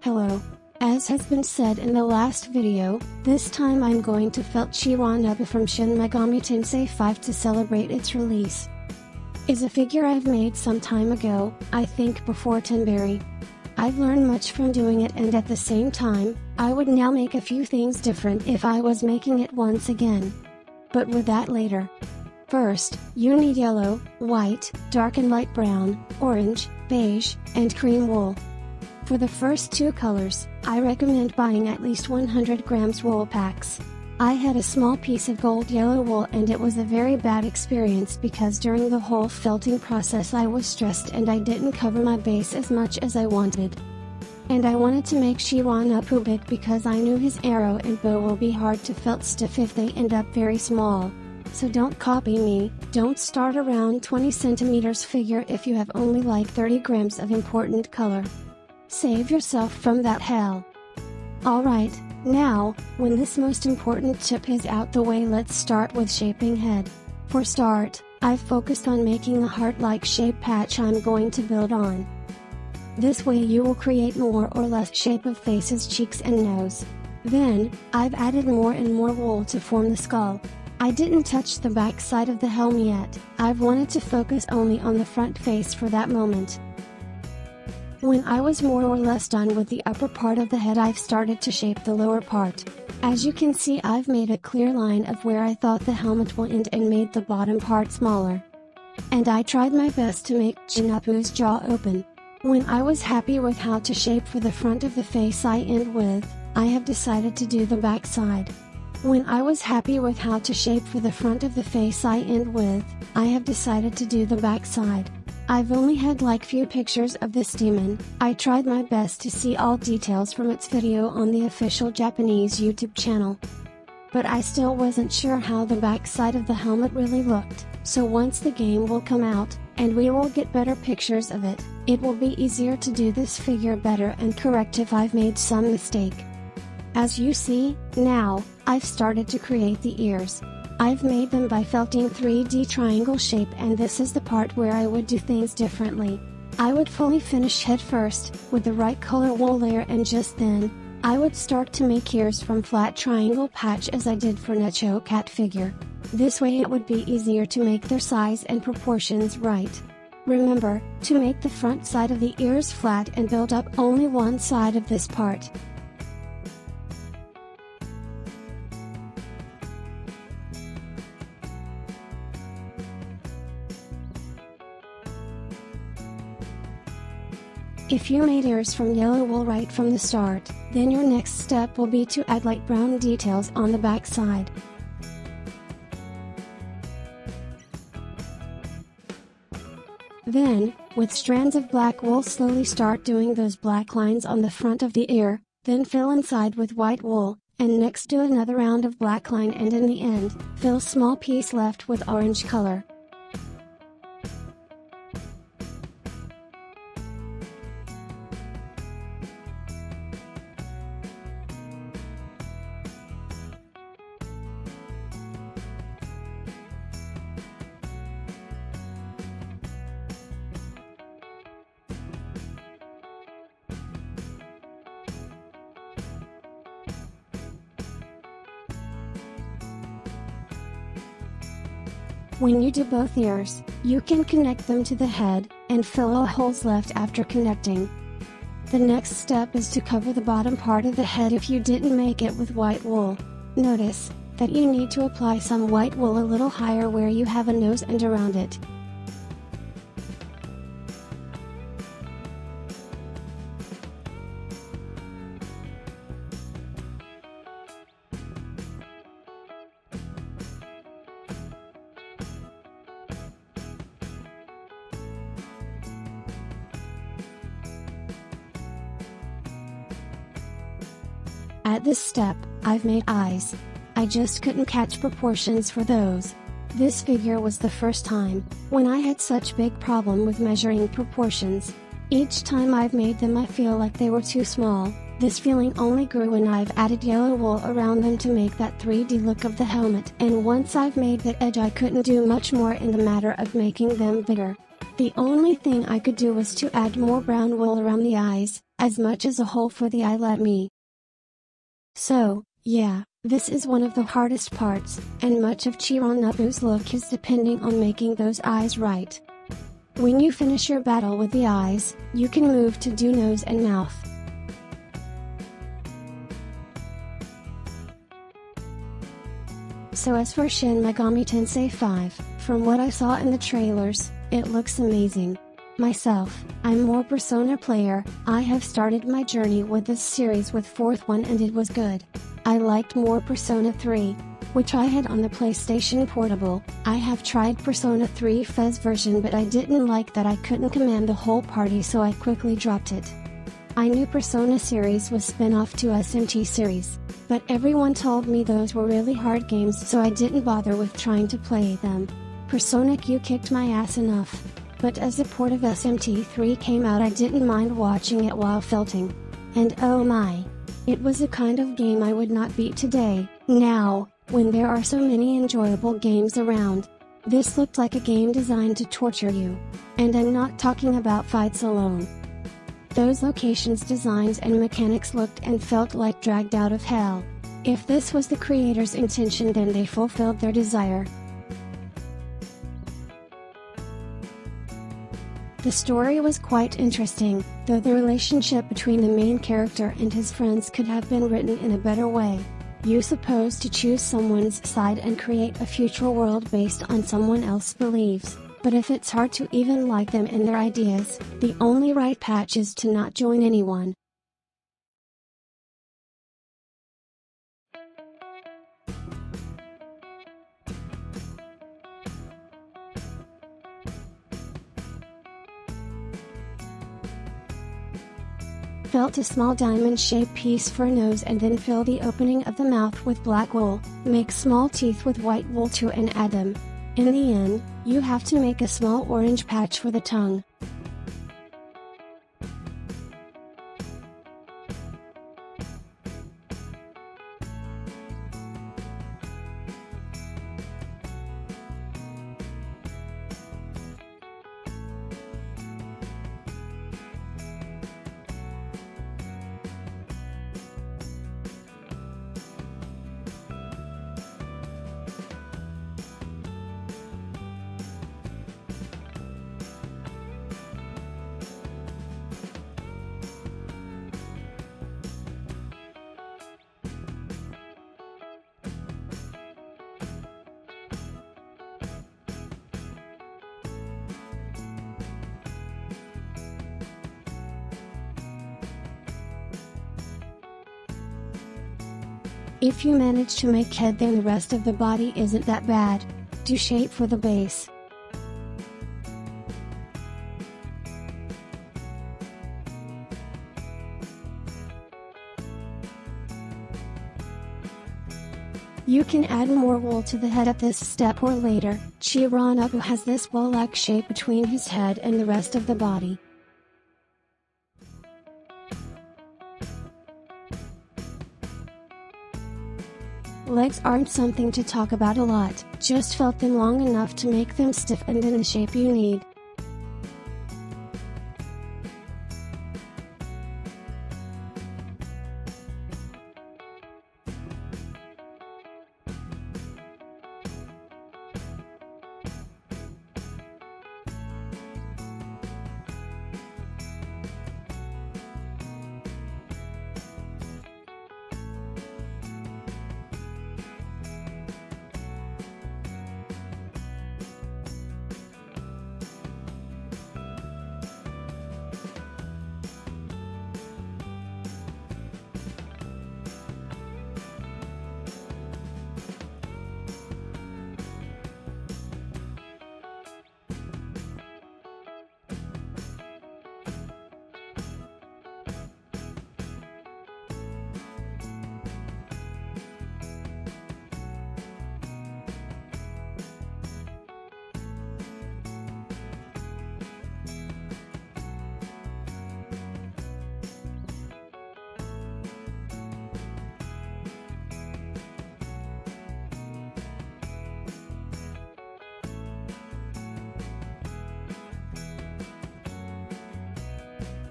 Hello. As has been said in the last video, this time I'm going to felt Chironnupu from Shin Megami Tensei V to celebrate its release. It's a figure I've made some time ago, I think before Tenberry. I've learned much from doing it, and at the same time, I would now make a few things different if I was making it once again. But with that later. First, you need yellow, white, dark and light brown, orange, beige, and cream wool. For the first two colors, I recommend buying at least 100 grams wool packs. I had a small piece of gold yellow wool and it was a very bad experience because during the whole felting process I was stressed and I didn't cover my base as much as I wanted. And I wanted to make Chironnupu big because I knew his arrow and bow will be hard to felt stiff if they end up very small. So don't copy me, don't start around 20 centimeters figure if you have only like 30 grams of important color. Save yourself from that hell. Alright, now, when this most important chip is out the way, let's start with shaping head. For start, I've focused on making a heart-like shape patch I'm going to build on. This way you will create more or less shape of faces, cheeks and nose. Then, I've added more and more wool to form the skull. I didn't touch the back side of the helm yet, I've wanted to focus only on the front face for that moment. When I was more or less done with the upper part of the head, I've started to shape the lower part. As you can see, I've made a clear line of where I thought the helmet will end and made the bottom part smaller. And I tried my best to make Chironnupu's jaw open. When I was happy with how to shape for the front of the face I end with, I have decided to do the back side. When I was happy with how to shape for the front of the face I end with, I have decided to do the back side. I've only had like few pictures of this demon, I tried my best to see all details from its video on the official Japanese YouTube channel. But I still wasn't sure how the back side of the helmet really looked, so once the game will come out, and we will get better pictures of it, it will be easier to do this figure better and correct if I've made some mistake. As you see, now, I've started to create the ears. I've made them by felting 3D triangle shape, and this is the part where I would do things differently. I would fully finish head first, with the right color wool layer, and just then, I would start to make ears from flat triangle patch as I did for Nacho Cat Figure. This way it would be easier to make their size and proportions right. Remember, to make the front side of the ears flat and build up only one side of this part. If you made ears from yellow wool right from the start, then your next step will be to add light brown details on the back side. Then, with strands of black wool, slowly start doing those black lines on the front of the ear, then fill inside with white wool, and next do another round of black line, and in the end, fill small piece left with orange color. When you do both ears, you can connect them to the head, and fill all holes left after connecting. The next step is to cover the bottom part of the head if you didn't make it with white wool. Notice that you need to apply some white wool a little higher where you have a nose and around it. At this step, I've made eyes. I just couldn't catch proportions for those. This figure was the first time when I had such big problem with measuring proportions. Each time I've made them I feel like they were too small. This feeling only grew when I've added yellow wool around them to make that 3D look of the helmet, and once I've made that edge I couldn't do much more in the matter of making them bigger. The only thing I could do was to add more brown wool around the eyes, as much as a hole for the eye let me. So, yeah, this is one of the hardest parts, and much of Chironnupu's look is depending on making those eyes right. When you finish your battle with the eyes, you can move to do nose and mouth. So as for Shin Megami Tensei V, from what I saw in the trailers, it looks amazing. Myself, I'm more Persona player, I have started my journey with this series with 4th one and it was good. I liked more Persona 3, which I had on the PlayStation Portable. I have tried Persona 3 Fez version but I didn't like that I couldn't command the whole party so I quickly dropped it. I knew Persona series was spin-off to SMT series, but everyone told me those were really hard games so I didn't bother with trying to play them. Persona Q kicked my ass enough, but as a port of SMT3 came out I didn't mind watching it while felting. And oh my, it was a kind of game I would not beat today, now, when there are so many enjoyable games around. This looked like a game designed to torture you. And I'm not talking about fights alone. Those locations, designs and mechanics looked and felt like dragged out of hell. If this was the creator's intention then they fulfilled their desire. The story was quite interesting, though the relationship between the main character and his friends could have been written in a better way. You're supposed to choose someone's side and create a future world based on someone else's beliefs. But if it's hard to even like them and their ideas, the only right patch is to not join anyone. Felt a small diamond-shaped piece for a nose and then fill the opening of the mouth with black wool, make small teeth with white wool too and add them. In the end, you have to make a small orange patch for the tongue. If you manage to make head then the rest of the body isn't that bad. Do shape for the base. You can add more wool to the head at this step or later. Chironnupu has this wool-like shape between his head and the rest of the body. Legs aren't something to talk about a lot, just felt them long enough to make them stiff and in the shape you need.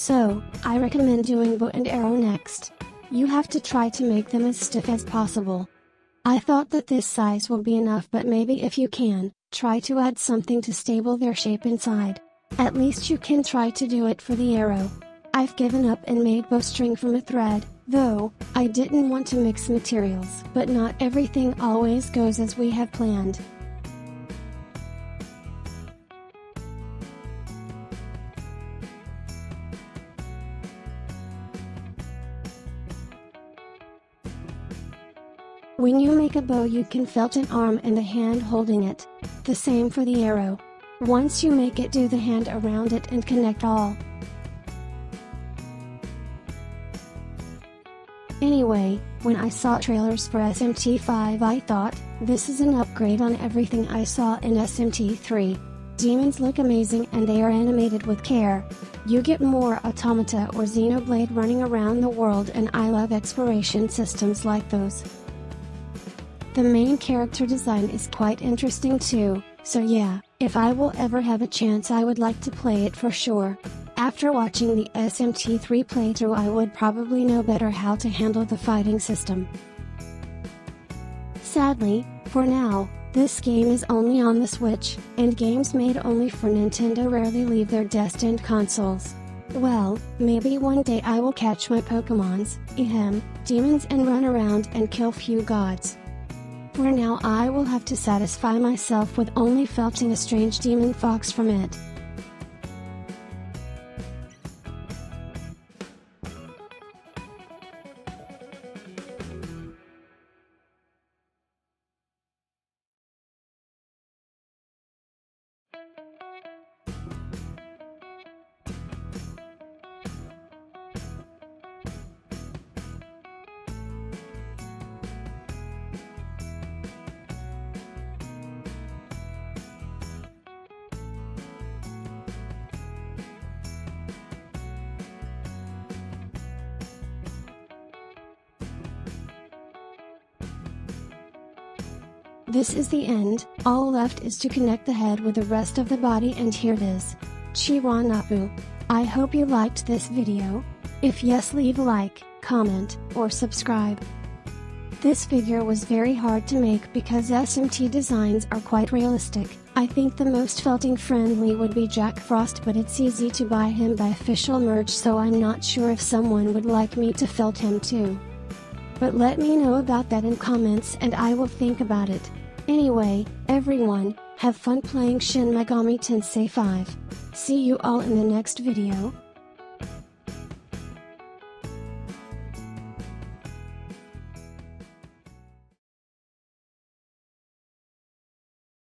so I recommend doing bow and arrow next. You have to try to make them as stiff as possible. I thought that this size will be enough, but maybe if you can, try to add something to stable their shape inside. At least you can try to do it for the arrow. I've given up and made bowstring from a thread, though I didn't want to mix materials. But not everything always goes as we have planned. When you make a bow, you can felt an arm and a hand holding it. The same for the arrow. Once you make it, do the hand around it and connect all. Anyway, when I saw trailers for SMT5, I thought, this is an upgrade on everything I saw in SMT3. Demons look amazing and they are animated with care. You get more Automata or Xenoblade running around the world, and I love exploration systems like those. The main character design is quite interesting too, so yeah, if I will ever have a chance I would like to play it for sure. After watching the SMT3 playthrough I would probably know better how to handle the fighting system. Sadly, for now, this game is only on the Switch, and games made only for Nintendo rarely leave their destined consoles. Well, maybe one day I will catch my Pokémons, demons and run around and kill few gods. For now I will have to satisfy myself with only felting a strange demon fox from it. This is the end. All left is to connect the head with the rest of the body, and here it is. Chironnupu. I hope you liked this video. If yes, leave a like, comment, or subscribe. This figure was very hard to make because SMT designs are quite realistic. I think the most felting friendly would be Jack Frost, but it's easy to buy him by official merch, so I'm not sure if someone would like me to felt him too. But let me know about that in comments and I will think about it. Anyway, everyone, have fun playing Shin Megami Tensei V. See you all in the next video.